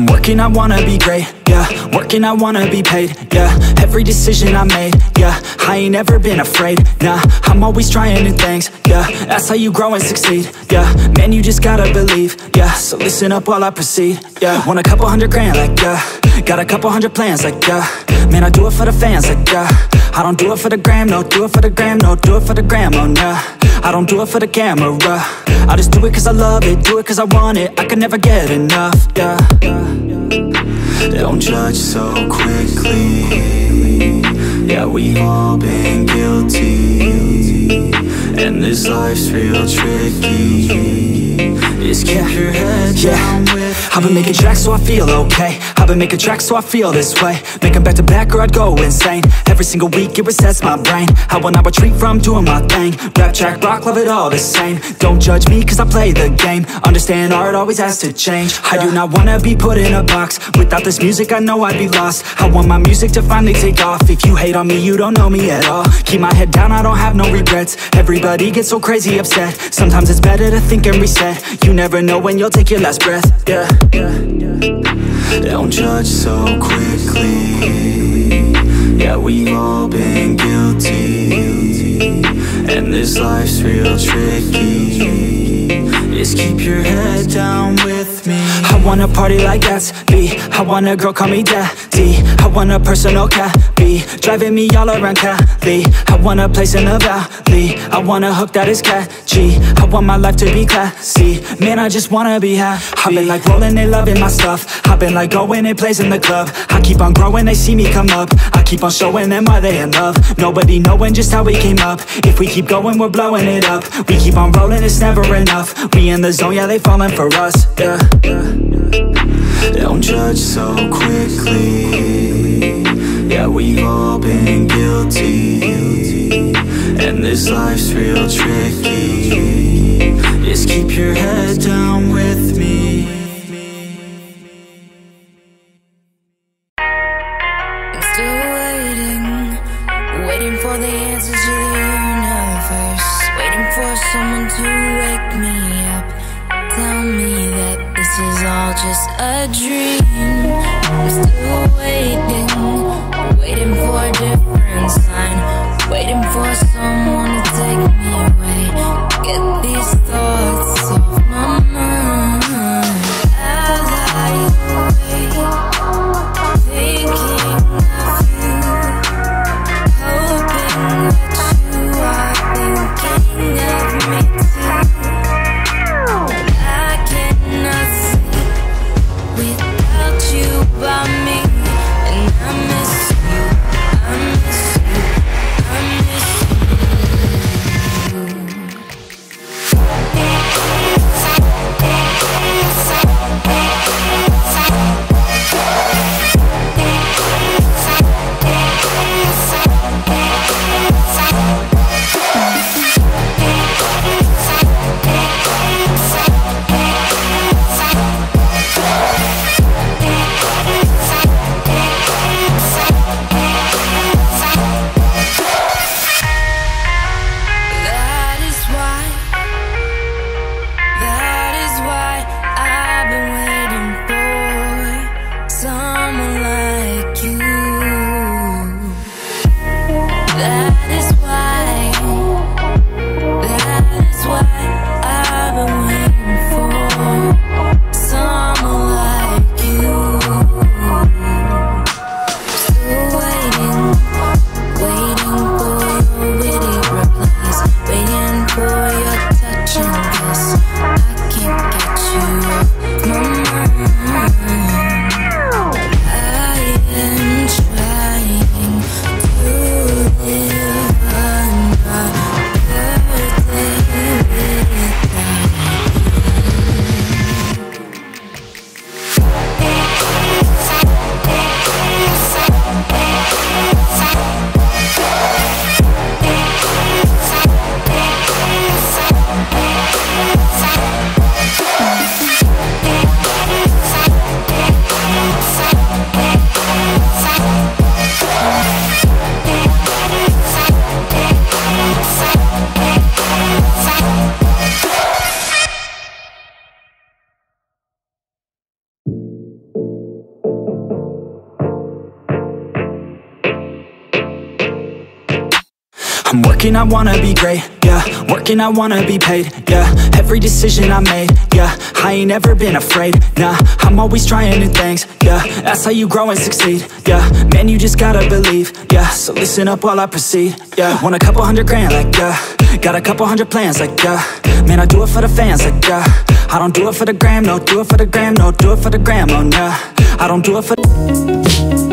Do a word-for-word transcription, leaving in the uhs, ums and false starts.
I'm working, I wanna be great, yeah. Working, I wanna be paid, yeah. Every decision I made, yeah, I ain't ever been afraid, nah. I'm always trying new things, yeah. That's how you grow and succeed, yeah. Man, you just gotta believe, yeah. So listen up while I proceed, yeah. Want a couple hundred grand, like, yeah. Got a couple hundred plans, like, yeah. Man, I do it for the fans, like, yeah. I don't do it for the gram, no, do it for the gram, no, do it for the gram, oh, nah. I don't do it for the camera, I just do it cause I love it, do it cause I want it, I can never get enough, yeah. Don't judge so quickly, yeah, we've all been guilty, and this life's real tricky, just keep your head down with me. I've been making tracks so I feel okay, I've been making tracks so I feel this way. Make them back to back or I'd go insane. Every single week it resets my brain. I will not retreat from doing my thing. Rap, track, rock, love it all the same. Don't judge me cause I play the game. Understand art always has to change. I do not wanna be put in a box. Without this music I know I'd be lost. I want my music to finally take off. If you hate on me you don't know me at all. Keep my head down, I don't have no regrets. Everybody gets so crazy upset. Sometimes it's better to think and reset. You never know when you'll take your last breath, yeah. Yeah, yeah. Don't judge so quickly, yeah, we've all been guilty, and this life's real tricky, just keep your head down with me. I wanna party like S B, I want a girl call me daddy, I want a personal cat B, driving me all around Cali, I want a place in the valley, I want a hook that is catchy, I want my life to be classy, man I just wanna be happy. I've been like rolling, they loving my stuff, I've been like going and plays in the club, I keep on growing, they see me come up, I keep on showing them why they in love, nobody knowing just how we came up, if we keep going we're blowing it up, we keep on rolling, it's never enough, we in the zone, yeah they falling for us, yeah, yeah. Don't judge so quickly, yeah, we've all been guilty, and this life's real tricky, just keep your head down with me. I'm still waiting, waiting for the answers to the universe, waiting for someone to wake me up, tell me that this is all just a dream. I'm still waiting, waiting for a different sign, waiting for someone to take me away, get these thoughts off my mind. I lie awake, thinking of you, hoping that you are thinking of me too. I cannot sleep without you by me, and I miss you, I miss you, I miss you. Working, I wanna be great, yeah. Working, I wanna be paid, yeah. Every decision I made, yeah. I ain't ever been afraid, nah. I'm always trying new things, yeah. That's how you grow and succeed, yeah. Man, you just gotta believe, yeah. So listen up while I proceed, yeah. Want a couple hundred grand, like, yeah. Got a couple hundred plans, like, yeah. Man, I do it for the fans, like, yeah. I don't do it for the gram, no. Do it for the gram, no. Do it for the gram, oh, nah. I don't do it for the